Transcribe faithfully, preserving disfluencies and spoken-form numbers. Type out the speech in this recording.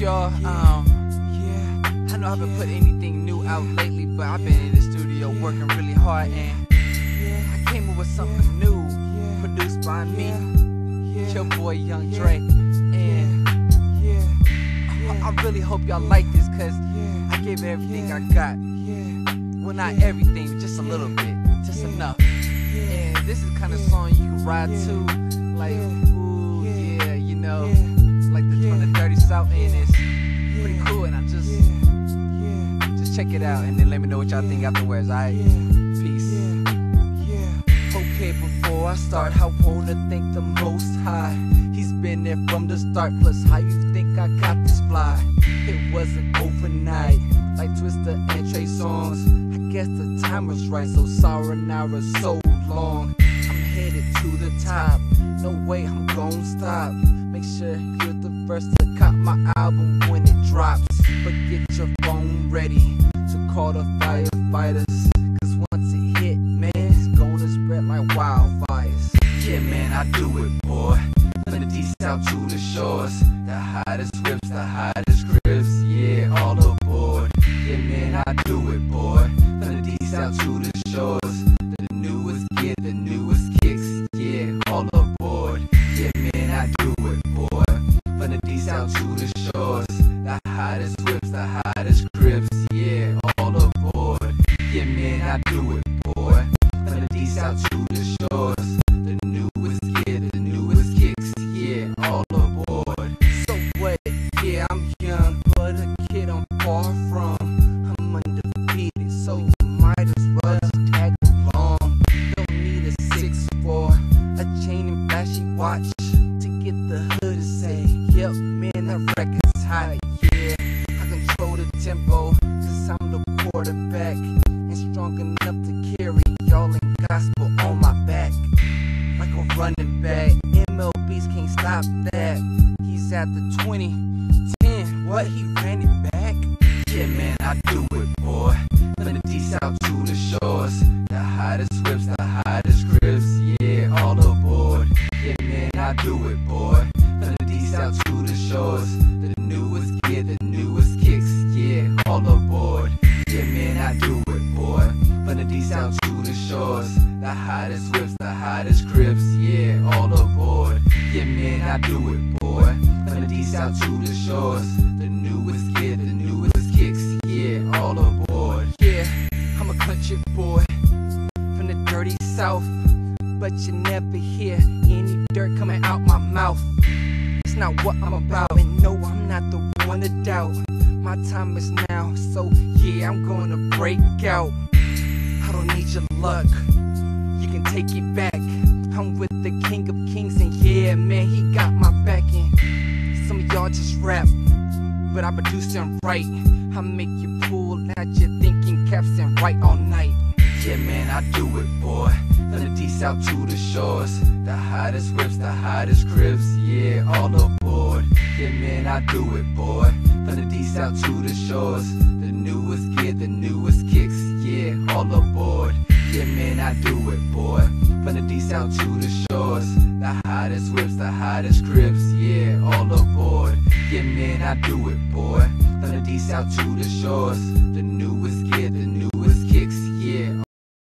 y'all. Um, yeah, I know I haven't put anything new out lately, but I've been in the studio working really hard, and I came up with something new, produced by me, your boy Young Dre. And I, I really hope y'all like this, cause I gave everything I got. Well, not everything, just a little bit, just enough. And this is the kind of song you can ride to, like, ooh, yeah, you know, like the, from the dirty South end. It's pretty cool, and I just, just check it out, and then let me know what y'all think afterwards, alright? Peace. Okay, before I start, I wanna thank the Most High. He's been there from the start, plus how you think I got this fly? It wasn't overnight, like Twista and Trey Songs. I guess the time was right, so sorry now is so long. I'm headed to the top, no way I'm gon' stop. Make sure you're the first to cop my album when it drops. But get your phone ready to call the firefighters, cause once it hit, man, it's gonna spread like wildfires. Yeah, man, I do it, boy, from the deep south to the shores. The hottest whips, the hottest cribs, yeah, all aboard. Yeah, man, I do it, boy, from the deep south to the shores. The newest gear, the newest kicks, yeah, all aboard. Yeah, man, I do it, boy, from the deep south to the shores. The hottest whips, the hottest cribs, yeah, all aboard. Yeah, man, I do it, boy, from the deep south to the shores. The newest gear, the newest kicks, yeah, all aboard. So what? Yeah, I'm young, but a kid I'm far from. I'm undefeated, so might as well just tag along. Don't need a six four, a chain and flashy watch to get the hood to say, yep, man, that record's hot, yeah. I control the tempo, cause I'm the quarterback, and strong enough to carry y'all in gospel on my back. Like a running back, M L B's can't stop that. He's at the twenty, ten, what, he ran it back? Yeah, man, I do it, boy, from the deep south to the shores. The hottest whips, the hottest grips, yeah, all aboard. Yeah, man, I do it, boy, from the deep south to the shores. The newest gear, the newest kicks, yeah, all aboard. Yeah, man, I do it, boy, from the deep south to the shores. The hottest whips, the hottest cribs, yeah, all aboard. Yeah, man, I do it, boy, from the deep south to the shores. The newest gear, the newest kicks, yeah, all aboard. Yeah, I'm a country boy, from the dirty South, but you never hear any dirt coming out my mouth. It's not what I'm about, and no, I'm not the one to doubt. My time is now, so yeah, I'm gonna break out. I don't need your luck, you can take it back. I'm with the King of Kings, and yeah, man, he got my back. And some of y'all just rap, but I produce and write. I make you pull out your thinking caps and write all night. Yeah, man, I do it, boy, from the deep south to the shores. The hottest whips, the hottest cribs, yeah, all aboard. Yeah, man, I do it, boy, from the deep south to the shores. The newest gear, the newest kicks, yeah, all aboard. Yeah, man, I do it, boy, from the deep south to the shores. The hottest whips, the hottest cribs, yeah, all aboard. Yeah, man, I do it, boy, from the deep south to the shores. The newest gear, the newest